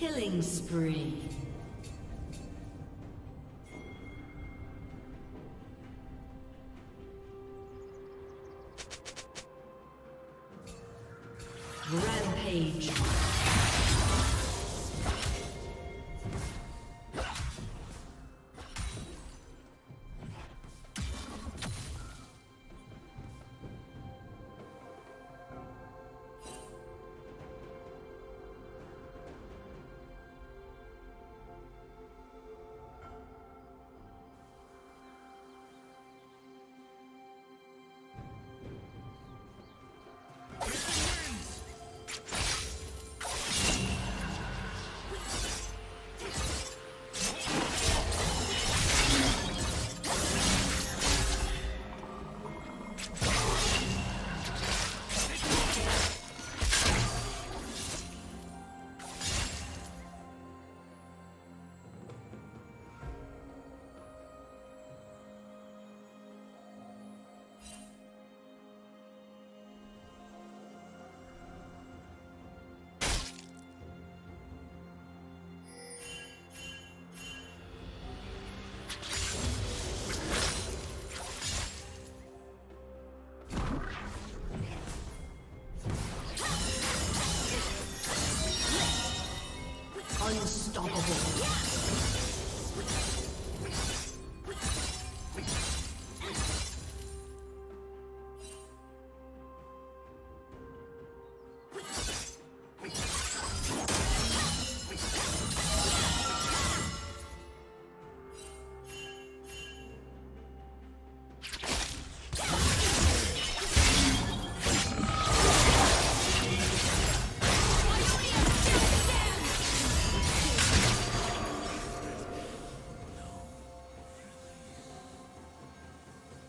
Killing spree. Rampage.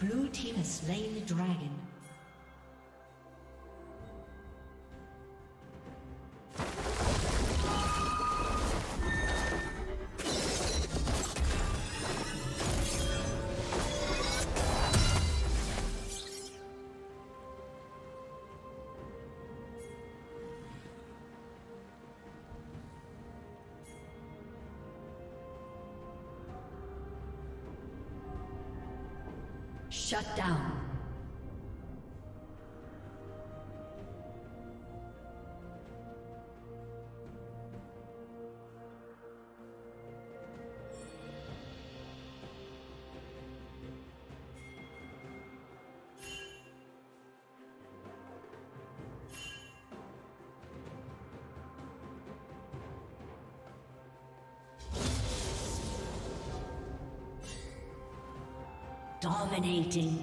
Blue team has slain the dragon. Shut down. Dominating.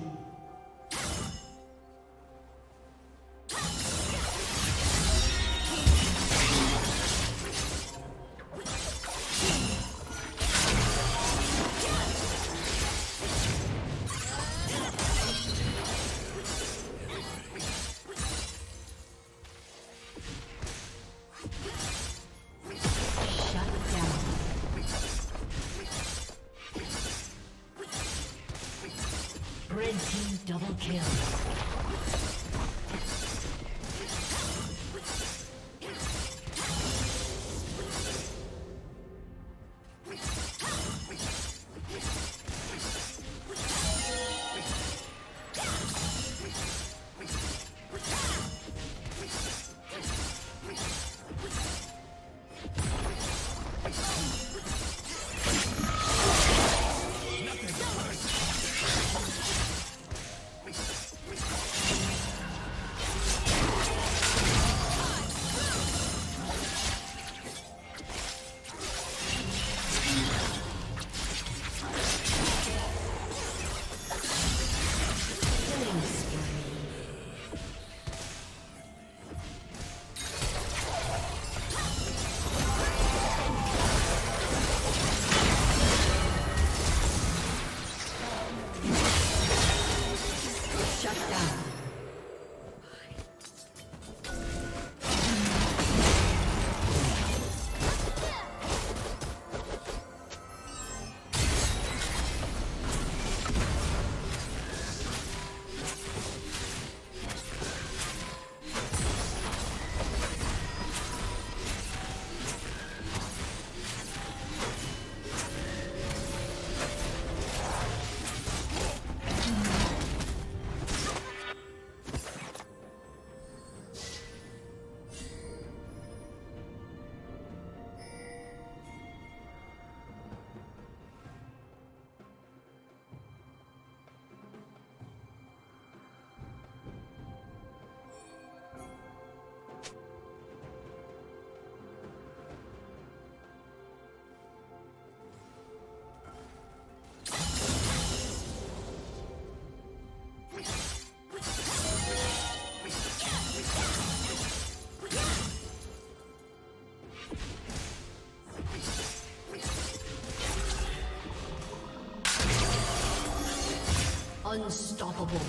Unstoppable.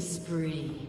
Spree.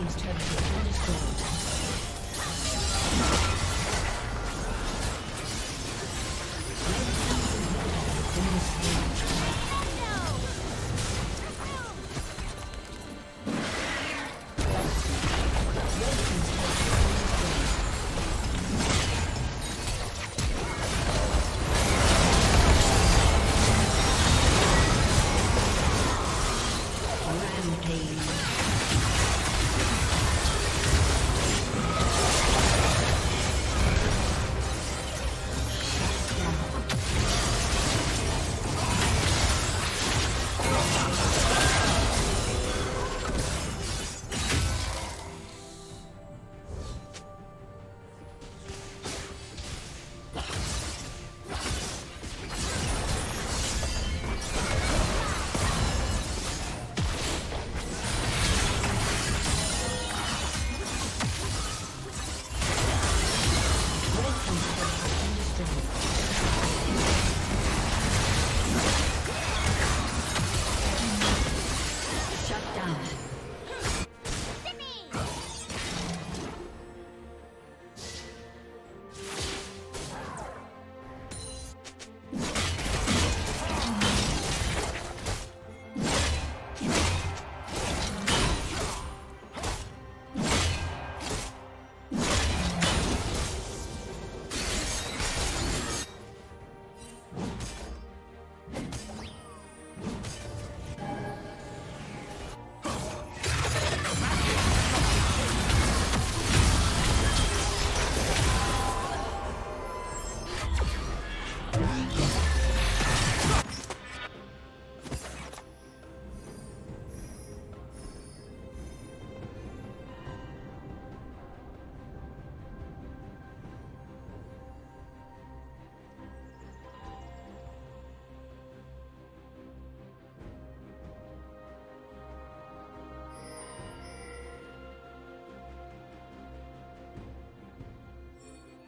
team's turret has been destroyed.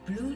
Blue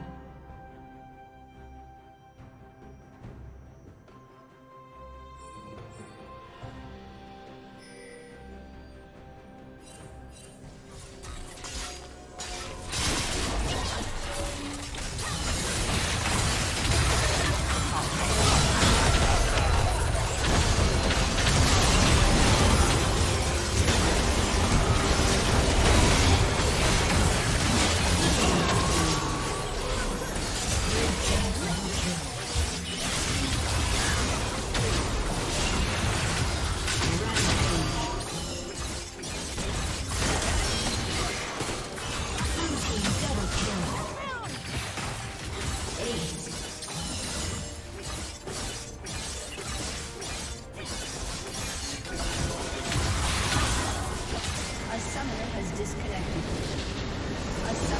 A summoner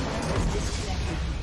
has disconnected.